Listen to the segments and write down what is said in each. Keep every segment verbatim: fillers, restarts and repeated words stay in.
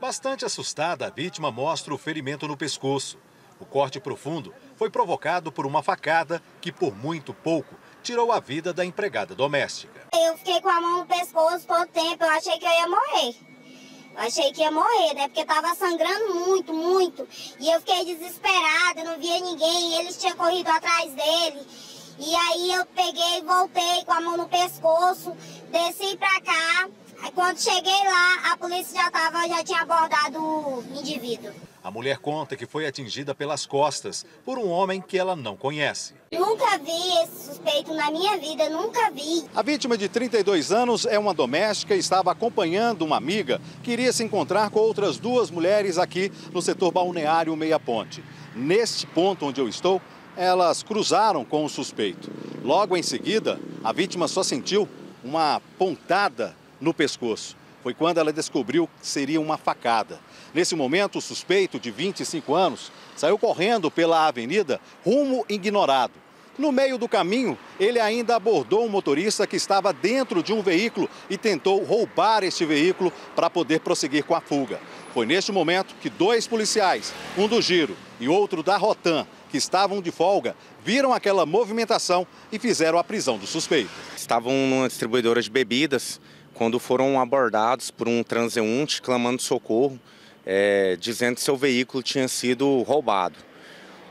Bastante assustada, a vítima mostra o ferimento no pescoço. O corte profundo foi provocado por uma facada que, por muito pouco, tirou a vida da empregada doméstica. Eu fiquei com a mão no pescoço por um tempo, eu achei que eu ia morrer. Eu achei que ia morrer, né? Porque estava sangrando muito, muito. E eu fiquei desesperada, não via ninguém, eles tinham corrido atrás dele. E aí eu peguei, voltei com a mão no pescoço, desci pra cá. Aí quando cheguei lá, a polícia já, tava, já tinha abordado o indivíduo. A mulher conta que foi atingida pelas costas por um homem que ela não conhece. Nunca vi esse suspeito na minha vida, nunca vi. A vítima de trinta e dois anos é uma doméstica e estava acompanhando uma amiga que iria se encontrar com outras duas mulheres aqui no setor Balneário Meia Ponte. Neste ponto onde eu estou, elas cruzaram com o suspeito. Logo em seguida, a vítima só sentiu uma pontada no pescoço. Foi quando ela descobriu que seria uma facada. Nesse momento, o suspeito, de vinte e cinco anos, saiu correndo pela avenida rumo ignorado. No meio do caminho, ele ainda abordou um motorista que estava dentro de um veículo e tentou roubar este veículo para poder prosseguir com a fuga. Foi neste momento que dois policiais, um do Giro e outro da Rotan, que estavam de folga, viram aquela movimentação e fizeram a prisão do suspeito. Estavam numa distribuidora de bebidas quando foram abordados por um transeunte clamando socorro, é, dizendo que seu veículo tinha sido roubado.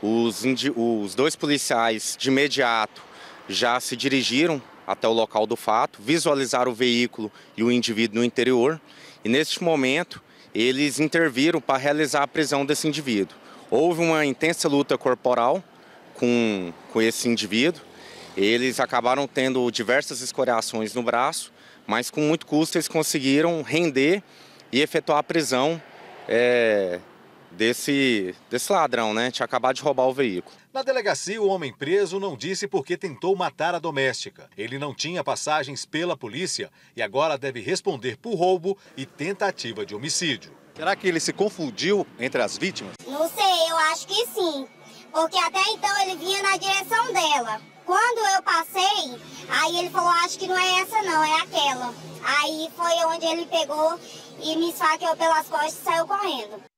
Os, os dois policiais, de imediato, já se dirigiram até o local do fato, visualizaram o veículo e o indivíduo no interior e, neste momento, eles interviram para realizar a prisão desse indivíduo. Houve uma intensa luta corporal com, com esse indivíduo. Eles acabaram tendo diversas escoriações no braço, mas com muito custo eles conseguiram render e efetuar a prisão é, desse, desse ladrão, né? Tinha acabado de roubar o veículo. Na delegacia, o homem preso não disse por que tentou matar a doméstica. Ele não tinha passagens pela polícia e agora deve responder por roubo e tentativa de homicídio. Será que ele se confundiu entre as vítimas? Não sei, eu acho que sim, porque até então ele vinha na direção dela. Quando eu passei, aí ele falou, acho que não é essa não, é aquela. Aí foi onde ele pegou e me esfaqueou pelas costas e saiu correndo.